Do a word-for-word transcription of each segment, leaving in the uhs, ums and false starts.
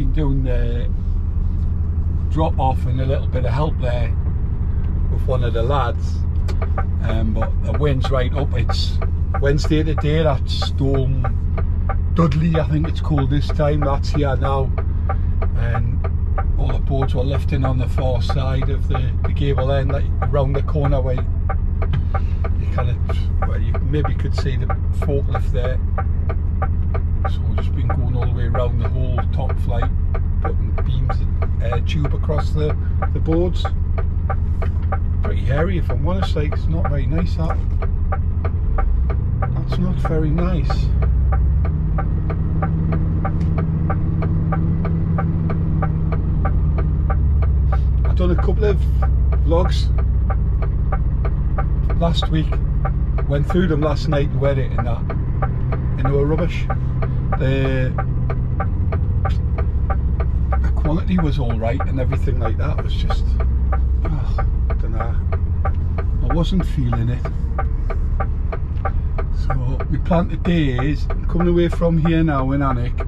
been doing the drop off and a little bit of help there with one of the lads, um, but the wind's right up. It's Wednesday today, that's Storm Dudley, I think it's called this time. That's here now, and all the boats were lifting on the far side of the, the gable end, like around the corner where you kind of, well, you maybe could see the forklift there. So we've just been going all the way around the whole top flight, putting beams, uh, tube across the, the boards. Pretty hairy, if I'm honest, like, it's not very nice that. That's not very nice. I've done a couple of vlogs last week, went through them last night and wet it and that, and they were rubbish. The, the quality was alright and everything like that. It was just, oh, I don't know, I wasn't feeling it. So my plan today is, I'm coming away from here now in Alnwick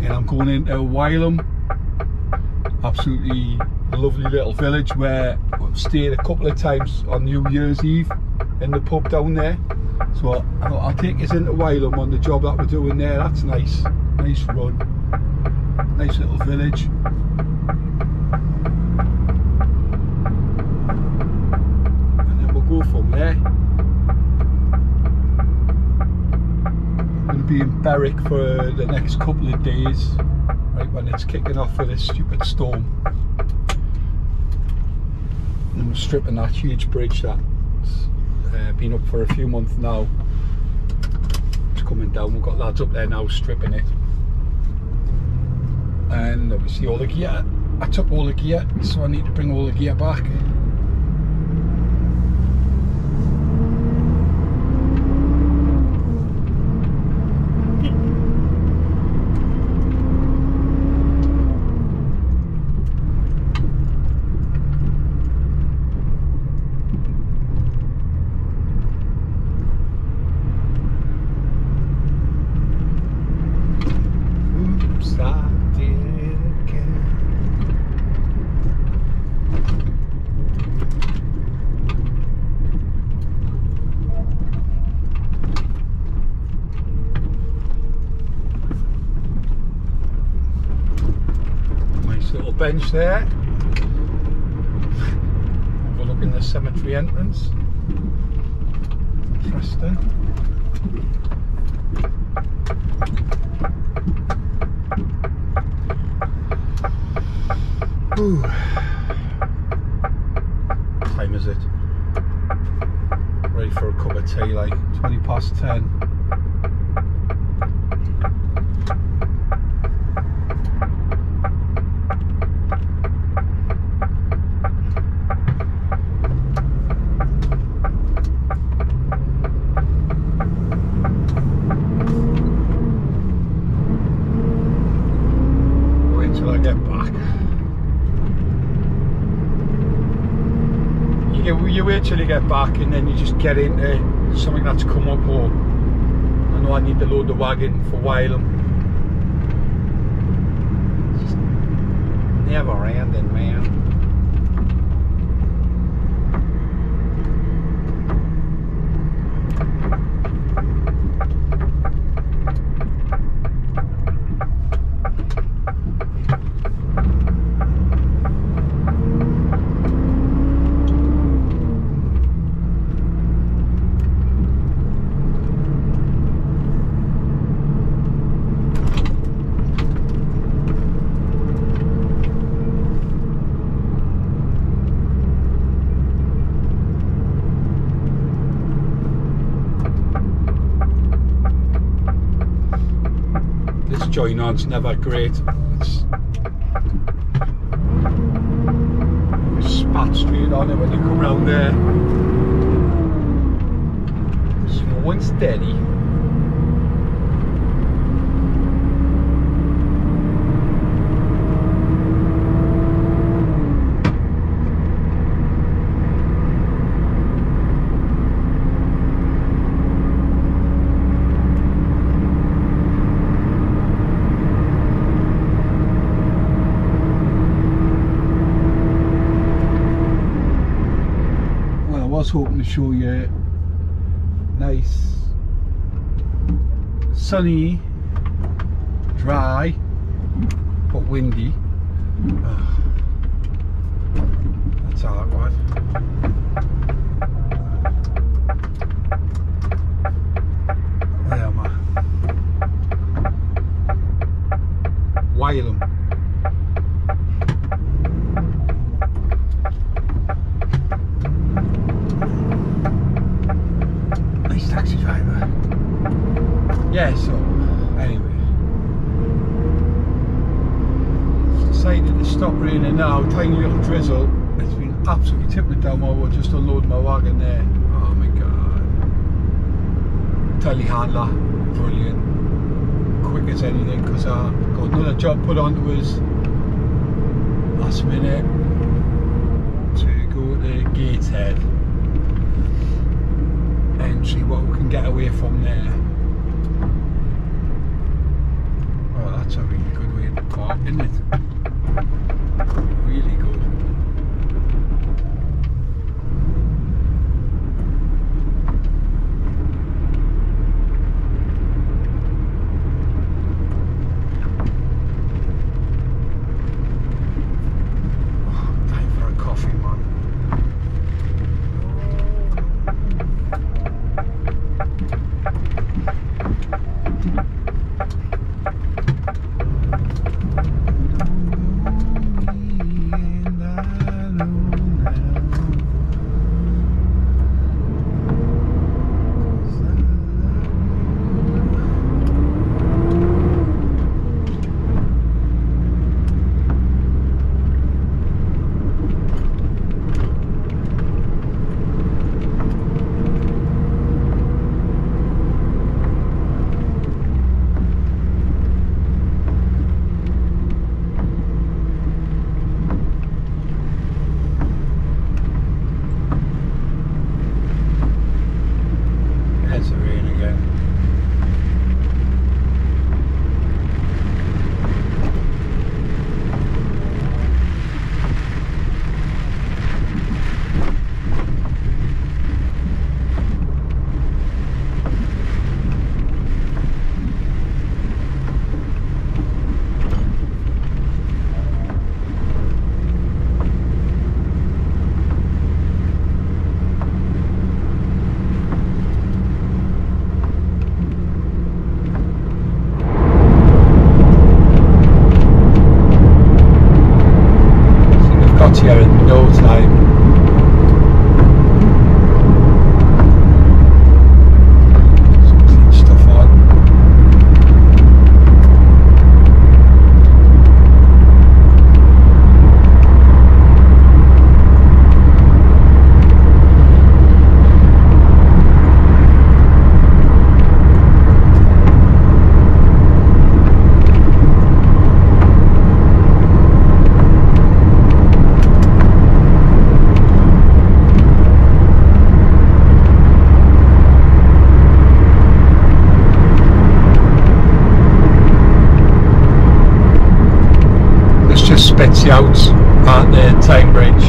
and I'm going into Wylam, absolutely lovely little village where I've stayed a couple of times on New Year's Eve in the pub down there. So I'll, I'll take us into Wylam on the job that we're doing there. That's nice, nice run, nice little village. And then we'll go from there. I'm going to be in Berwick for the next couple of days, right when it's kicking off for this stupid storm. And we're stripping that huge bridge that's Uh, been up for a few months now. It's coming down. We've got lads up there now stripping it, and obviously all the gear, I took all the gear, so I need to bring all the gear back. Bench there, overlooking the cemetery entrance. Interesting. Ooh. What time is it? Ready for a cup of tea, like twenty past ten. You wait till you get back and then you just get into something that's come up, or I know I need to load the wagon for Wylam. It's just never ending, man. Join on's never great. It's, you spat straight on it when you come round there. Slow and steady. was hoping to show you nice, sunny, dry, but windy. Oh, that's all it was. Where am I? Wylam. Yeah, so anyway, it's decided to stop raining now. Tiny little drizzle. It's been absolutely tipping it down my road. Just unload my wagon there. Oh my god. Tony Handlar, brilliant. Quick as anything, because I got another job put onto us last minute to go to Gateshead and see what we can get away from there. That's a really good way to park, isn't it? Really good. Oh, time for a coffee, man. Spits you out at the Tyne Bridge.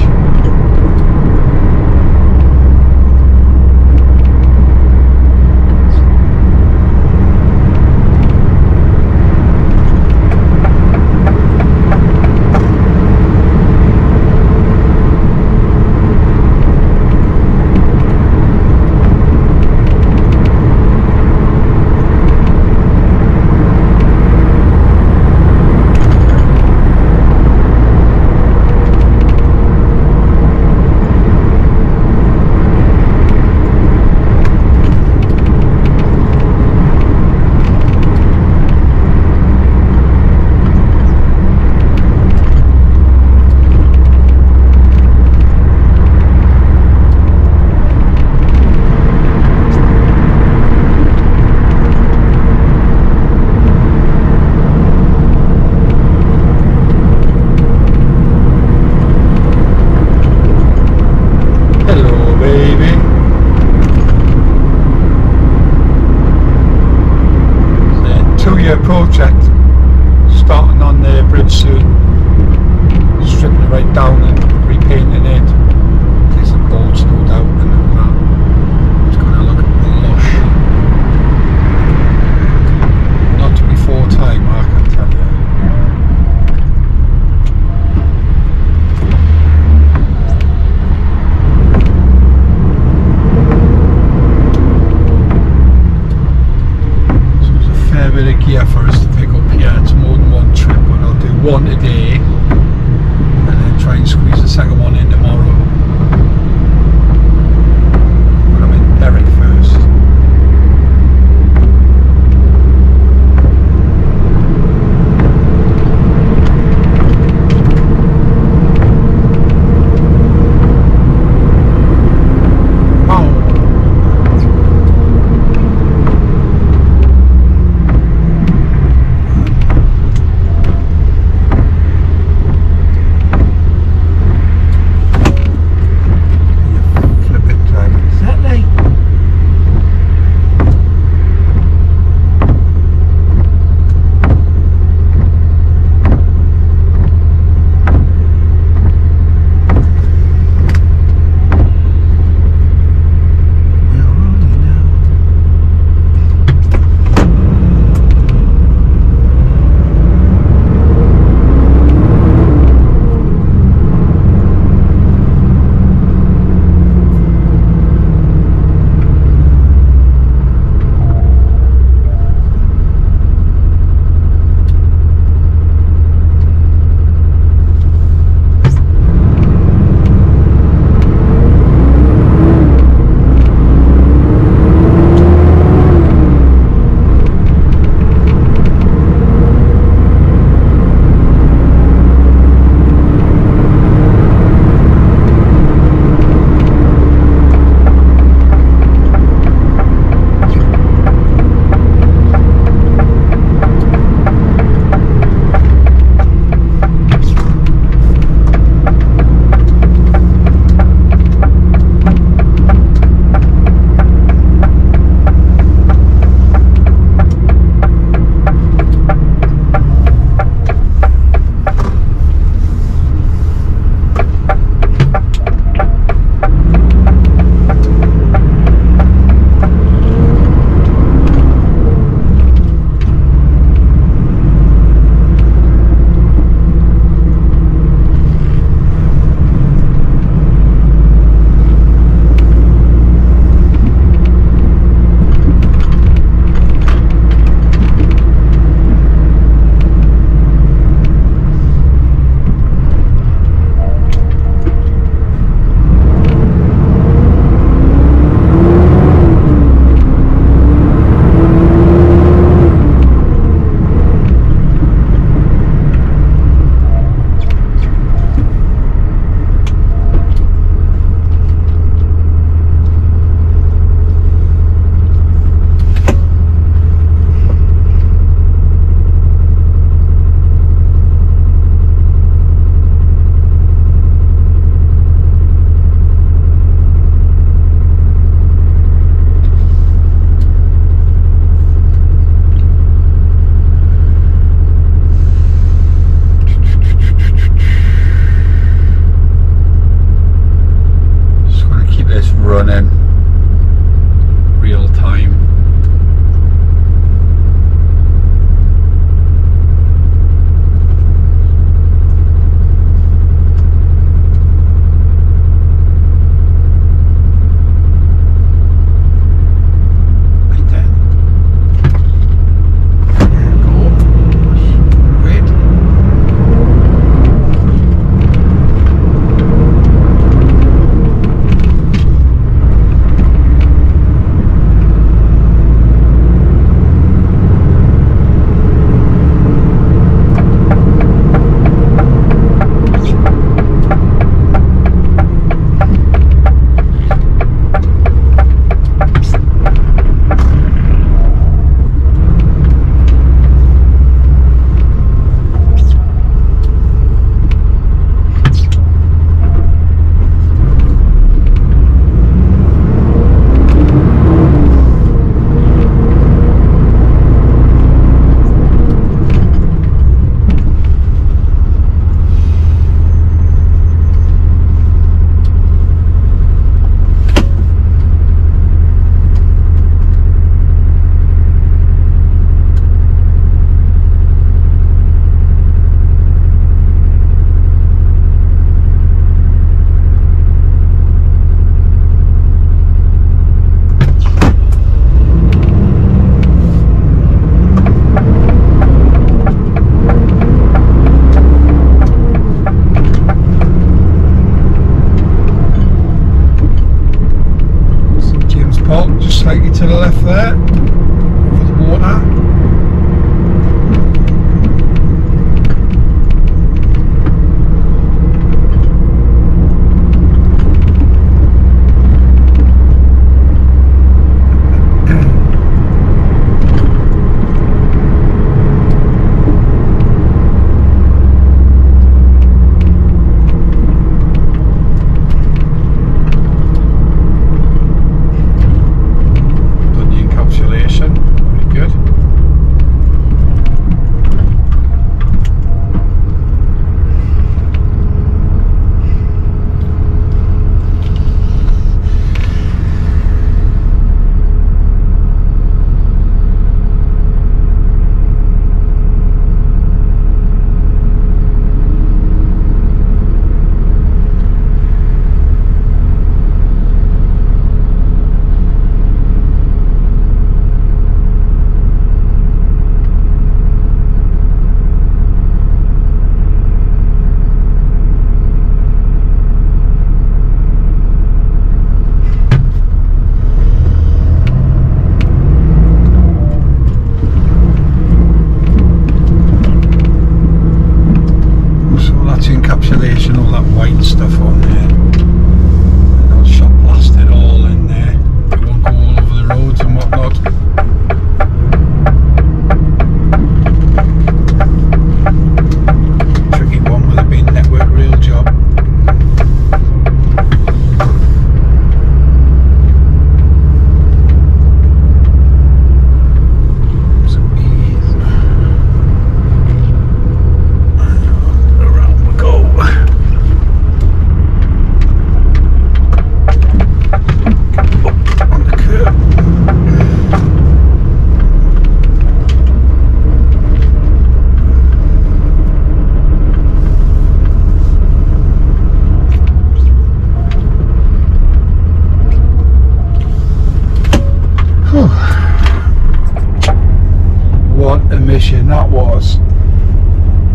bolt, just take you to the left there for the water.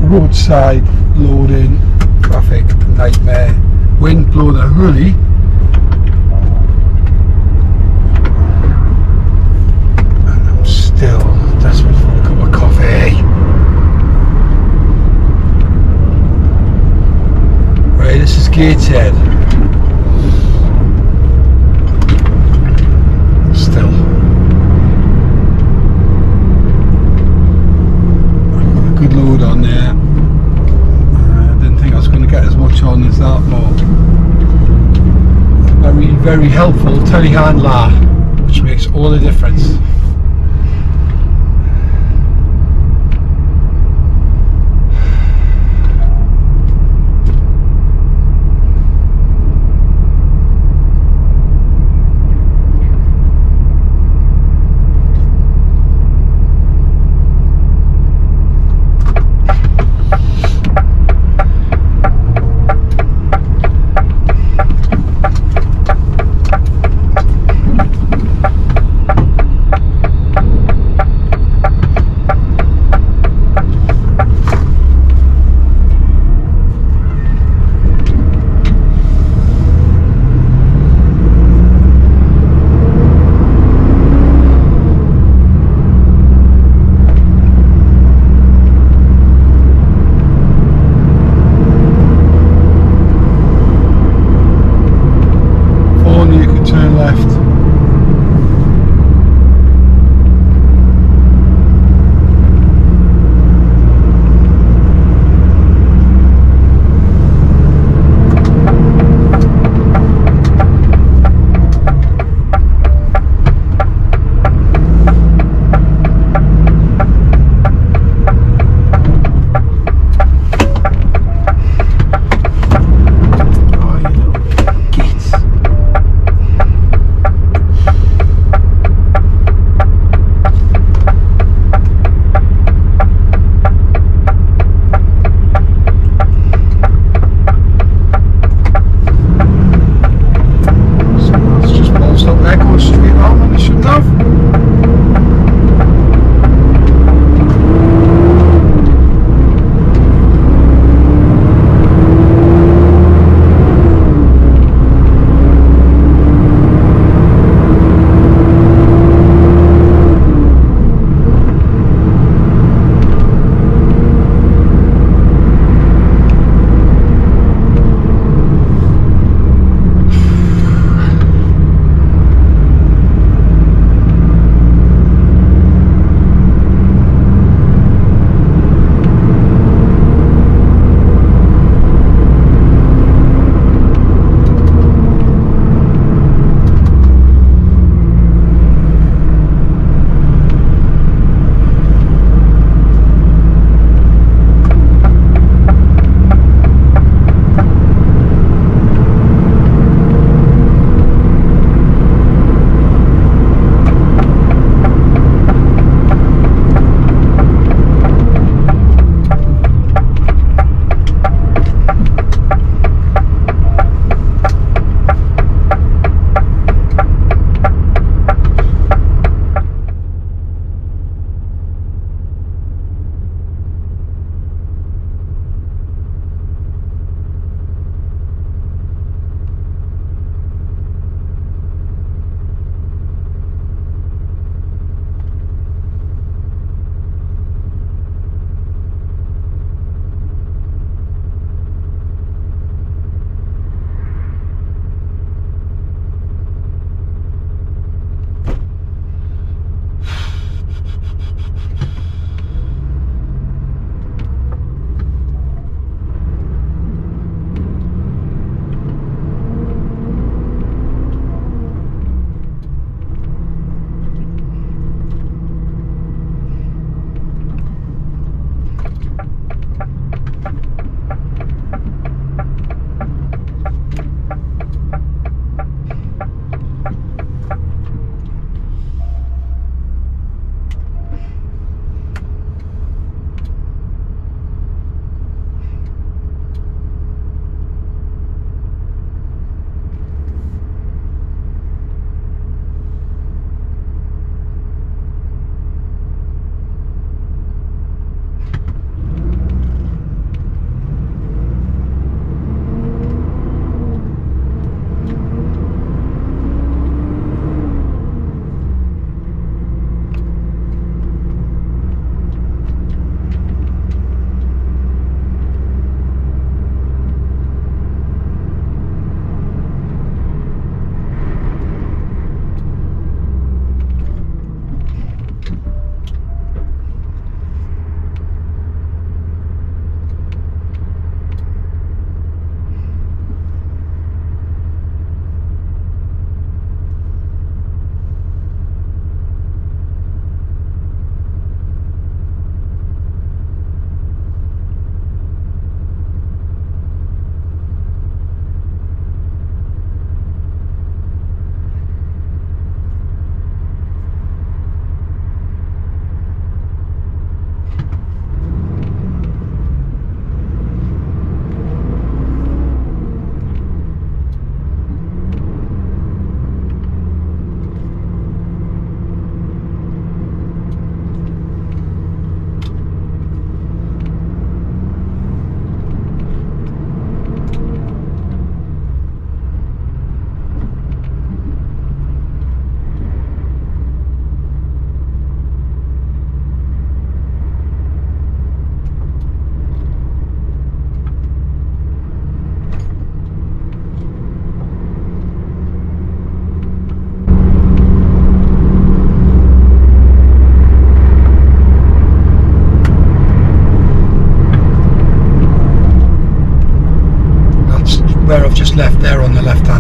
Roadside loading, traffic nightmare. Wind blow the hurley. And I'm still desperate for a cup of coffee. Right, this is Gateshead. Still. Load on there. I uh, didn't think I was going to get as much on as that, but very, very helpful Tony Handlar, which makes all the difference.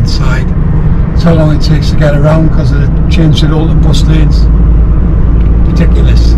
left side. That's how long it takes to get around because they changed it all to bus lanes. Ridiculous.